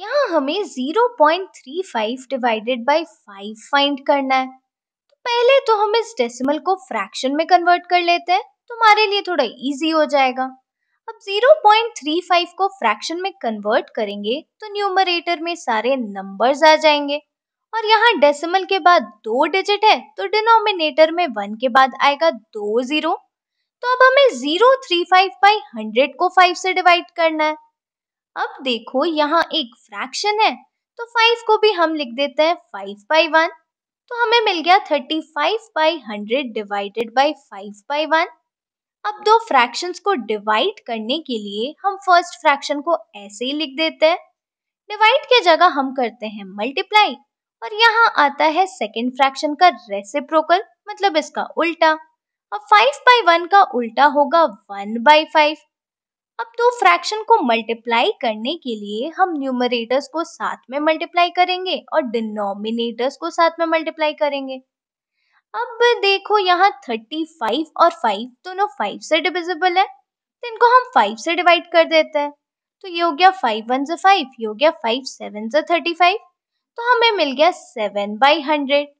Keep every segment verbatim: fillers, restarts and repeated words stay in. यहाँ हमें zero point three five divided by five find करना है। तो पहले तो हम इस डेसिमल को फ्रैक्शन में कन्वर्ट कर लेते हैं, तुम्हारे लिए थोड़ा इजी हो जाएगा। अब ज़ीरो पॉइंट थ्री फाइव को फ्रैक्शन में कन्वर्ट करेंगे तो न्यूमरेटर में सारे नंबर्स आ जाएंगे, और यहाँ डेसिमल के बाद दो डिजिट है तो डिनोमिनेटर में वन के बाद आएगा दो जीरो। तो अब हमें zero point three five by hundred को फाइव से डिवाइड करना है। अब देखो यहाँ एक फ्रैक्शन है तो फाइव को भी हम लिख देते हैं फाइव बाई वन, तो हमें मिल गया thirty five by hundred divided by five by one. अब दो फ्रैक्शंस को डिवाइड करने के लिए हम फर्स्ट फ्रैक्शन को ऐसे ही लिख देते हैं, डिवाइड के जगह हम करते हैं मल्टीप्लाई, और यहाँ आता है सेकेंड फ्रैक्शन का रेसिप्रोकल, मतलब इसका उल्टा। अब फाइव बाई वन का उल्टा होगा वन बाई फाइव। अब दो फ्रैक्शन को मल्टीप्लाई करने के लिए हम न्यूमरेटर्स को साथ में मल्टीप्लाई करेंगे और डिनोमिनेटर्स को साथ में मल्टीप्लाई करेंगे। अब देखो यहाँ थर्टी फाइव और फाइव दोनों फाइव से डिविजिबल है तो इनको हम फाइव से डिवाइड कर देते हैं। तो ये हो गया फाइव वन से फाइव, ये हो गया फाइव सेवन से थर्टी फाइव, तो हमें मिल गया सेवन बाई हंड्रेड।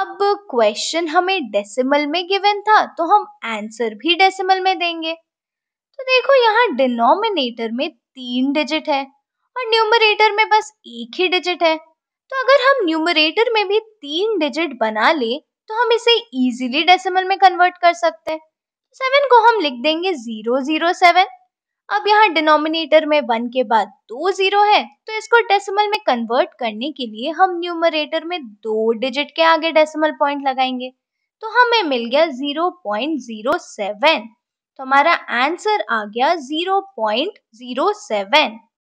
अब क्वेश्चन हमें डेसिमल में गिवन था तो हम आंसर भी डेसिमल में देंगे। तो देखो यहाँ डिनोमिनेटर में तीन डिजिट है और न्यूमरेटर में बस एक ही डिजिट है, तो अगर हम न्यूमरेटर में भी तीन डिजिट बना ले तो हम इसे इजीली डेसिमल में कन्वर्ट कर सकते हैं। सेवन को हम लिख देंगे ज़ीरो ज़ीरो सेवन। अब यहाँ डिनोमिनेटर में वन के बाद दो जीरो है तो इसको डेसिमल में कन्वर्ट करने के लिए हम न्यूमरेटर में दो डिजिट के आगे डेसिमल पॉइंट लगाएंगे, तो हमें मिल गया ज़ीरो पॉइंट ज़ीरो सेवन। तो हमारा आंसर आ गया ज़ीरो पॉइंट ज़ीरो सेवन।